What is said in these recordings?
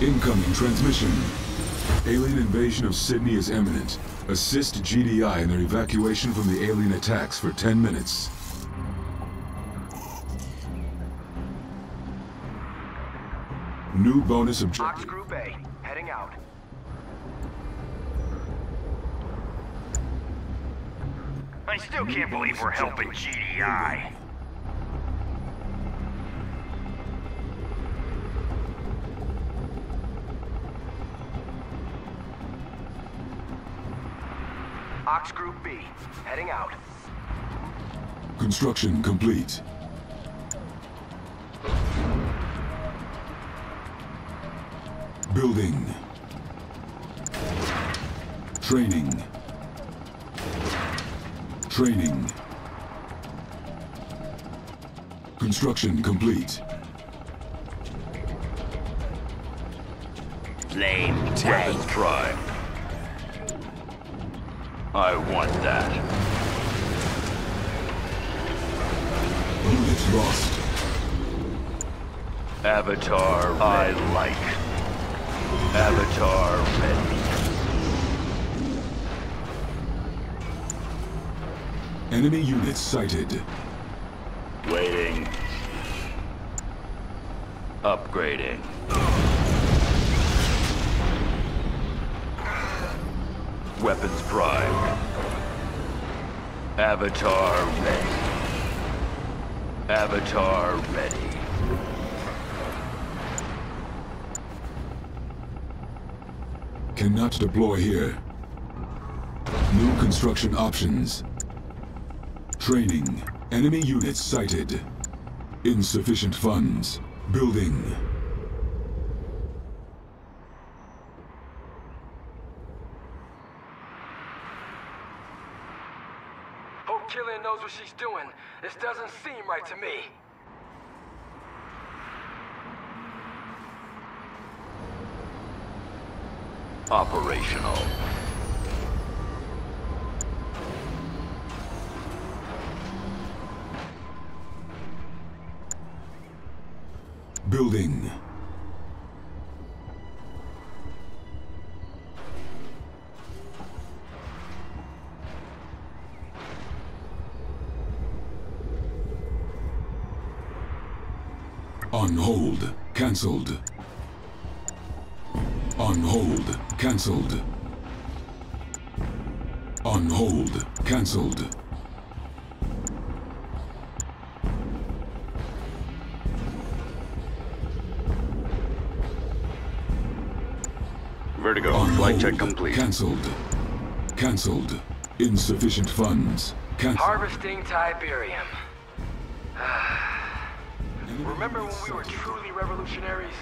Incoming transmission. Alien invasion of Sydney is imminent. Assist GDI in their evacuation from the alien attacks for 10 minutes. New bonus objective. Ox Group A, heading out. I still can't believe we're helping GDI. Ox Group B, heading out. Construction complete. Building. Training. Training. Construction complete. Flame tank. Weapon prime. I want that. Units lost. Avatar red. I like. Avatar red. Enemy units sighted. Waiting. Upgrading. Weapons prime. Avatar ready. Avatar ready. Cannot deploy here. New construction options. Training. Enemy units sighted. Insufficient funds. Building. Killian knows what she's doing. This doesn't seem right to me. Operational. Building. On hold. Cancelled. On hold. Cancelled. On hold. Cancelled. Vertigo. On hold. Check complete. Cancelled. Cancelled. Insufficient funds. Cancelled. Harvesting Tiberium. Remember when we were truly revolutionaries?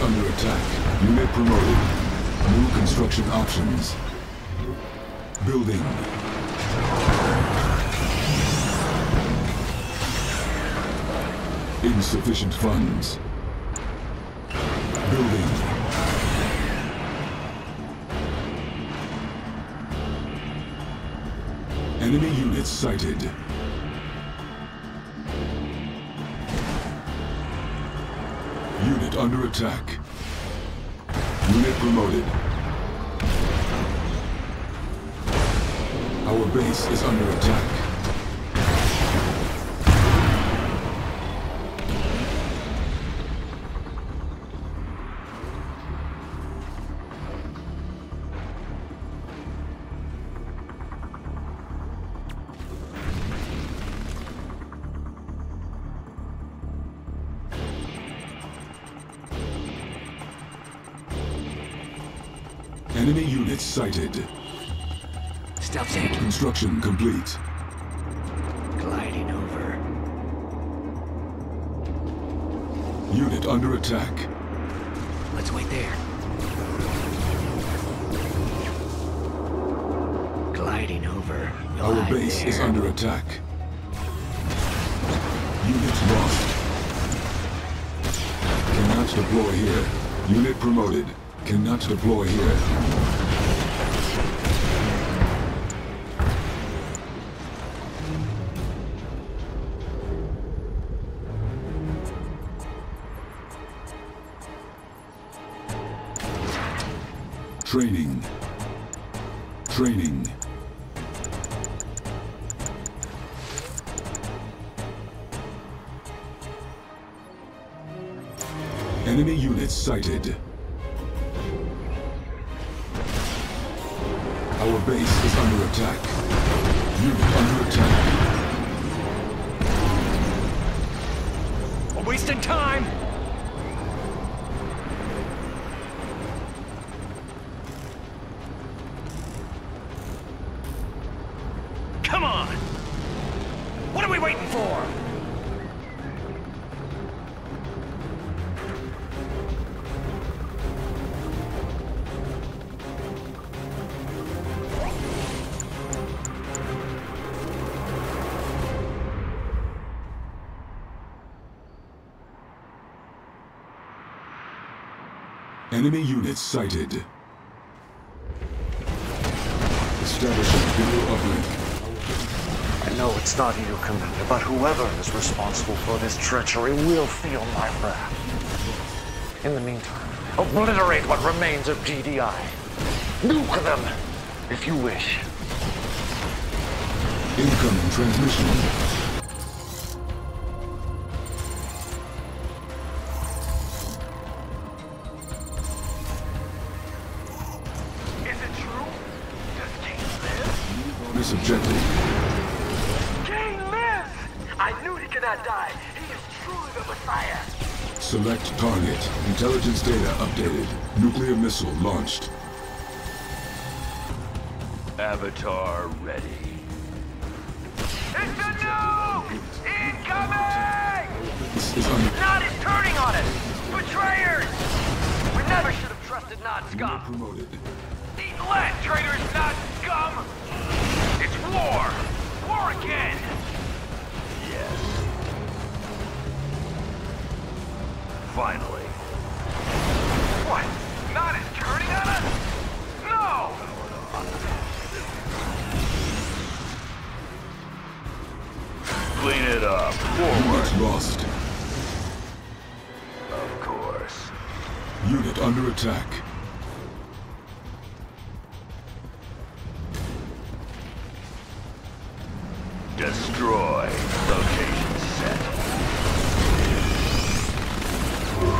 Under attack. Unit promoted. New construction options. Building. Insufficient funds. Building. Enemy units sighted. Unit under attack. Unit promoted. Our base is under attack. Enemy units sighted. Stealth tank. Construction complete. Gliding over. Unit under attack. Let's wait there. Gliding over. Our base is under attack. Unit lost. Cannot deploy here. Unit promoted. Cannot deploy here. Training. Training. Enemy units sighted. Our base is under attack. Unit under attack. We're wasting time! Come on! What are we waiting for? Enemy units sighted. Establishing video uplink. I know it's not you, Commander, but whoever is responsible for this treachery will feel my wrath. In the meantime, obliterate what remains of GDI. Nuke them, if you wish. Incoming transmission. Objective. Kane lives! I knew he could not die. He is truly the Messiah. Select target. Intelligence data updated. Nuclear missile launched. Avatar ready. It's a nuke! Incoming! This is Nod is turning on us! Betrayers! We never should have trusted Nod scum. Promoted. Eat lead, traitors, Nod scum! It's war! War again! Yes. Finally. What? Nod is turning on us? No! Clean it up. Forward. Unit lost. Of course. Unit under attack. Destroy. Location set.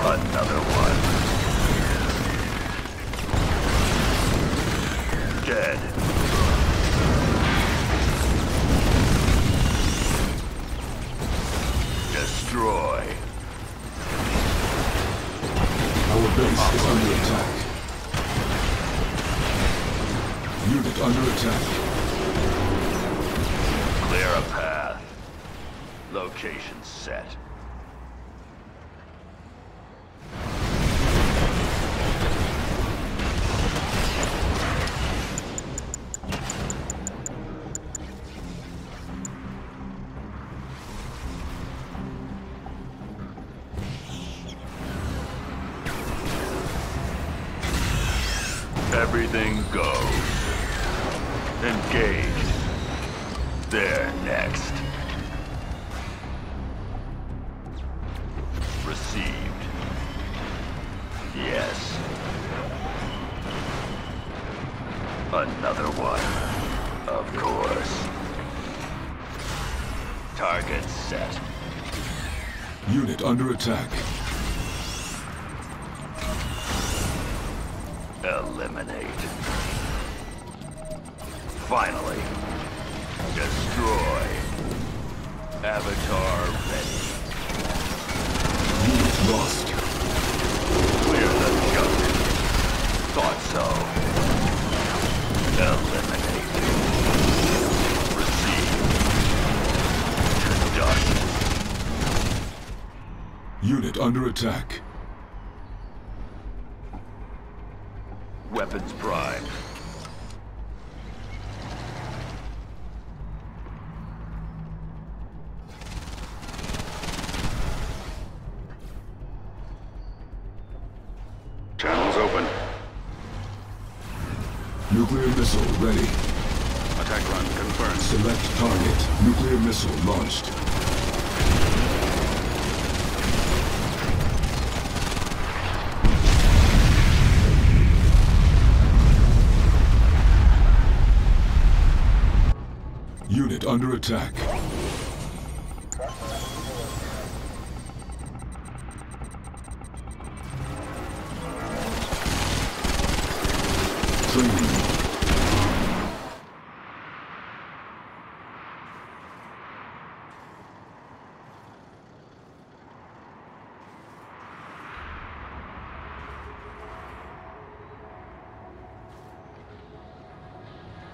Another one. Dead. Destroy. Our base is under attack. Unit under attack. Clear a path. Location set. Everything goes. Engage. They're next. Received. Yes. Another one. Of course. Target set. Unit under attack. Eliminate. Finally. Destroy. Avatar ready. Unit lost. Clear the junk. Thought so. under attack. Weapons prime. Channels open. Nuclear missile ready. Attack run confirmed. Select target. Nuclear missile launched. Unit under attack. Training.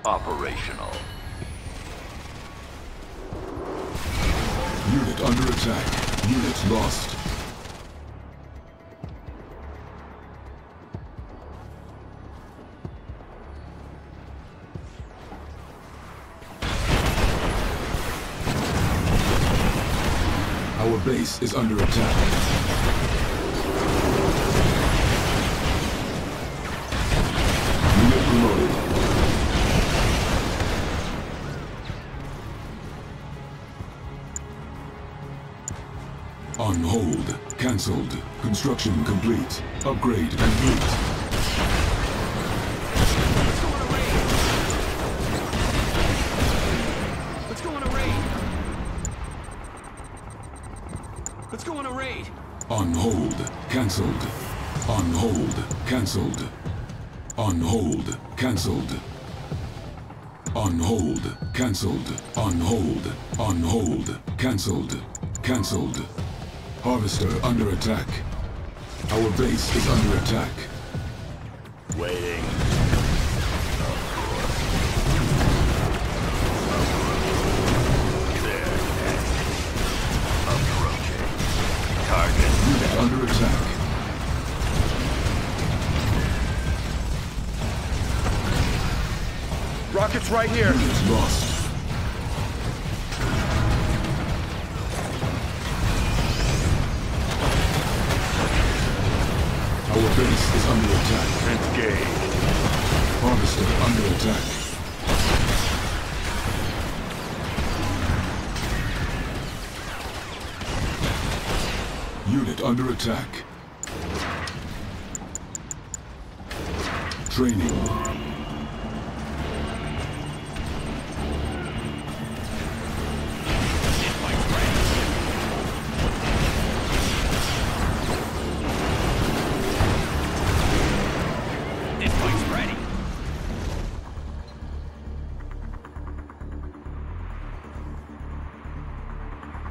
Operational. Unit under attack. Unit lost. Our base is under attack. Unit promoted. On hold. Cancelled. Construction complete. Upgrade complete. Let's go on a raid. Let's go on a raid. On hold. Cancelled. On hold. Cancelled. On hold. Cancelled. On hold. Cancelled. On hold. On hold. Cancelled. Cancelled. Harvester under attack. Our base is under attack. Waiting. There. Approaching. Target. Unit under attack. Rockets right here. Unit lost. Our base is under attack. Engage. Harvester under attack. Unit under attack. Training.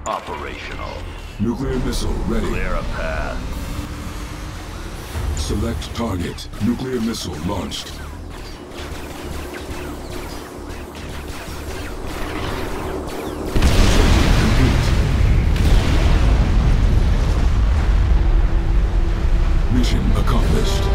Operational. Nuclear missile ready. Clear a path. Select target. Nuclear missile launched. Complete. Mission accomplished.